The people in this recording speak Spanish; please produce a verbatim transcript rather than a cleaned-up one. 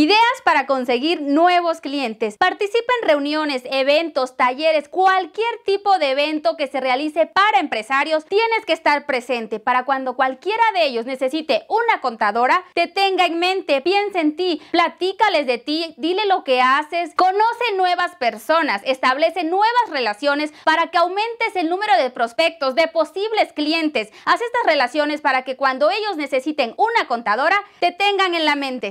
Ideas para conseguir nuevos clientes. Participa en reuniones, eventos, talleres, cualquier tipo de evento que se realice para empresarios. Tienes que estar presente para cuando cualquiera de ellos necesite una contadora, te tenga en mente, piensa en ti, platícales de ti, dile lo que haces, conoce nuevas personas, establece nuevas relaciones para que aumentes el número de prospectos, de posibles clientes. Haz estas relaciones para que cuando ellos necesiten una contadora, te tengan en la mente.